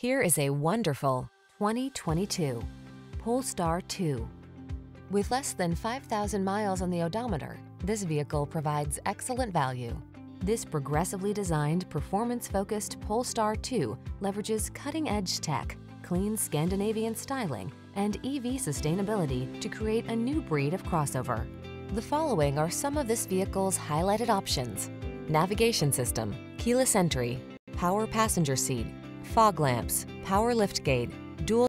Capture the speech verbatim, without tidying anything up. Here is a wonderful twenty twenty-two Polestar two. With less than five thousand miles on the odometer, this vehicle provides excellent value. This progressively designed, performance-focused Polestar two leverages cutting-edge tech, clean Scandinavian styling, and E V sustainability to create a new breed of crossover. The following are some of this vehicle's highlighted options: navigation system, keyless entry, power passenger seat, fog lamps, power liftgate, dual